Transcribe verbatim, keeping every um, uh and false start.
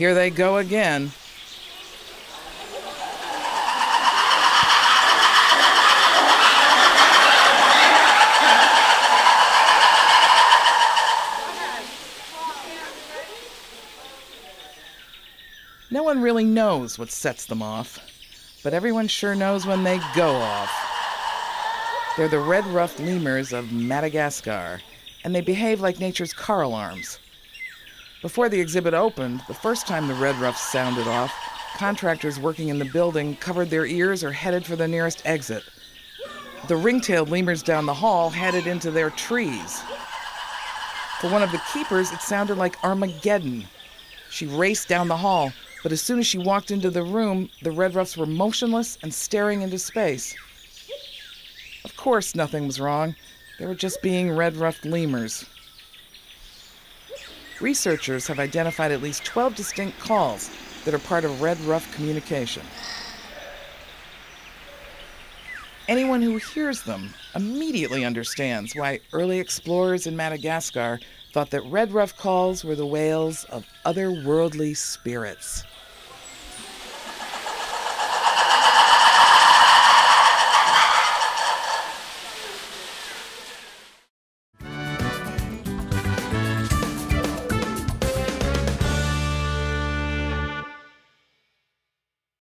Here they go again. No one really knows what sets them off, but everyone sure knows when they go off. They're the red-ruffed lemurs of Madagascar, and they behave like nature's car alarms. Before the exhibit opened, the first time the red-ruffs sounded off, contractors working in the building covered their ears or headed for the nearest exit. The ring-tailed lemurs down the hall headed into their trees. For one of the keepers, it sounded like Armageddon. She raced down the hall, but as soon as she walked into the room, the red-ruffs were motionless and staring into space. Of course, nothing was wrong. They were just being red-ruffed lemurs. Researchers have identified at least twelve distinct calls that are part of red-ruff communication. Anyone who hears them immediately understands why early explorers in Madagascar thought that red-ruff calls were the wails of otherworldly spirits.